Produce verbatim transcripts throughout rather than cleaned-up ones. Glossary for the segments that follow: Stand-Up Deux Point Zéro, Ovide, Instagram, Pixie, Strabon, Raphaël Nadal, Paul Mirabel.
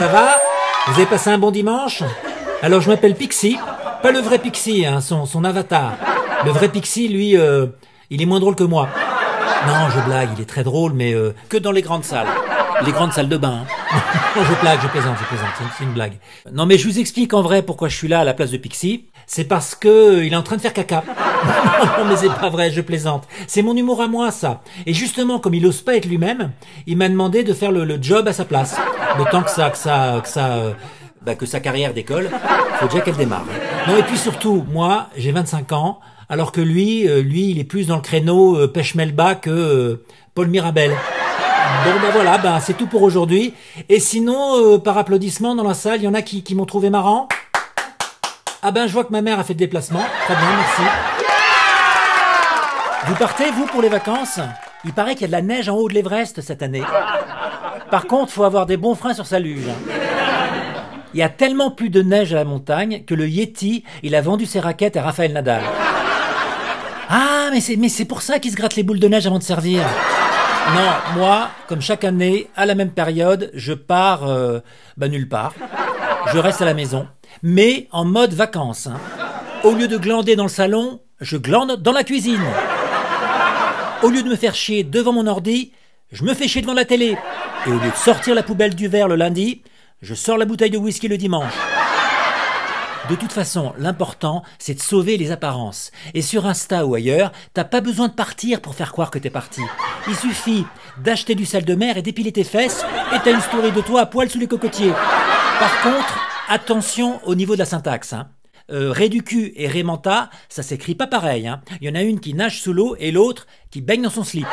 Ça va? Vous avez passé un bon dimanche? Alors je m'appelle Pixie, pas le vrai Pixie, hein, son, son avatar. Le vrai Pixie, lui, euh, il est moins drôle que moi. Non, je blague, il est très drôle, mais euh, que dans les grandes salles. Les grandes salles de bain. Hein. Je blague, je plaisante, je plaisante, c'est une blague. Non mais je vous explique en vrai pourquoi je suis là à la place de Pixie. C'est parce que il est en train de faire caca. Non mais c'est pas vrai, je plaisante. C'est mon humour à moi ça. Et justement, comme il n'ose pas être lui-même, il m'a demandé de faire le, le job à sa place. Le temps que ça, que ça, que ça, euh, bah, que sa carrière décolle, faut déjà qu'elle démarre. Non et puis surtout, moi, j'ai vingt-cinq ans. Alors que lui, euh, lui, il est plus dans le créneau euh, Pêche-Melba que euh, Paul Mirabel. Bon ben voilà, ben, c'est tout pour aujourd'hui. Et sinon, euh, par applaudissement dans la salle, il y en a qui, qui m'ont trouvé marrant. Ah ben je vois que ma mère a fait le déplacement. Très bien, merci. Vous partez, vous, pour les vacances? Il paraît qu'il y a de la neige en haut de l'Everest cette année. Par contre, faut avoir des bons freins sur sa luge. Il y a tellement plus de neige à la montagne que le Yeti, il a vendu ses raquettes à Raphaël Nadal. Ah, mais c'est, mais c'est pour ça qu'ils se grattent les boules de neige avant de servir. Non, moi, comme chaque année, à la même période, je pars euh, bah, nulle part. Je reste à la maison, mais en mode vacances. Hein. Au lieu de glander dans le salon, je glande dans la cuisine. Au lieu de me faire chier devant mon ordi, je me fais chier devant la télé. Et au lieu de sortir la poubelle du verre le lundi, je sors la bouteille de whisky le dimanche. De toute façon, l'important, c'est de sauver les apparences. Et sur Insta ou ailleurs, t'as pas besoin de partir pour faire croire que t'es parti. Il suffit d'acheter du sel de mer et d'épiler tes fesses, et t'as une story de toi à poil sous les cocotiers. Par contre, attention au niveau de la syntaxe. Hein. Euh, ré du cul et ré manta, ça s'écrit pas pareil. Hein. Il y en a une qui nage sous l'eau et l'autre qui baigne dans son slip.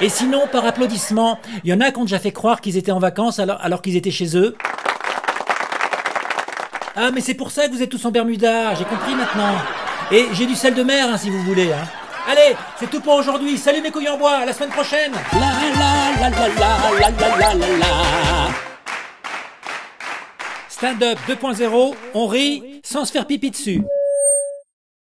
Et sinon, par applaudissement, il y en a qui ont déjà fait croire qu'ils étaient en vacances alors, alors qu'ils étaient chez eux. Ah, mais c'est pour ça que vous êtes tous en Bermuda, j'ai compris maintenant. Et j'ai du sel de mer, hein, si vous voulez. Hein. Allez, c'est tout pour aujourd'hui. Salut mes couilles en bois, à la semaine prochaine. La la la la la la la la la. Stand-Up deux point zéro, on rit sans se faire pipi dessus.